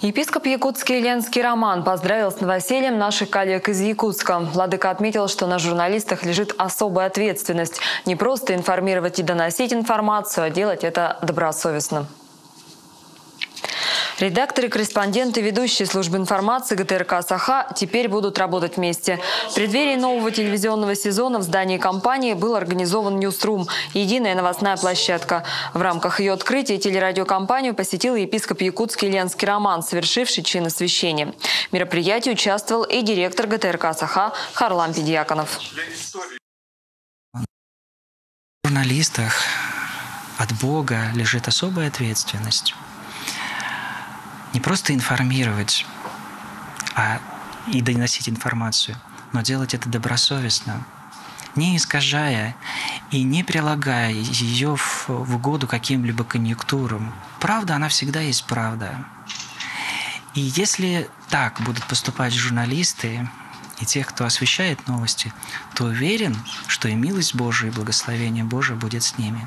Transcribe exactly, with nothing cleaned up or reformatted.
Епископ якутский Ленский Роман поздравил с новосельем наших коллег из Якутска. Владыка отметил, что на журналистах лежит особая ответственность. Не просто информировать и доносить информацию, а делать это добросовестно. Редакторы, корреспонденты, ведущие службы информации ГТРК «Саха» теперь будут работать вместе. В преддверии нового телевизионного сезона в здании компании был организован «Ньюсрум» – единая новостная площадка. В рамках ее открытия телерадиокомпанию посетил епископ якутский Ленский Роман, совершивший чин освящения. В мероприятии участвовал и директор ГТРК «Саха» Харлам Педиаконов. В журналистах от Бога лежит особая ответственность. Не просто информировать, а и доносить информацию, но делать это добросовестно, не искажая и не прилагая ее в, в угоду каким-либо конъюнктурам. Правда, она всегда есть правда. И если так будут поступать журналисты и те, кто освещает новости, то уверен, что и милость Божия, и благословение Божие будет с ними.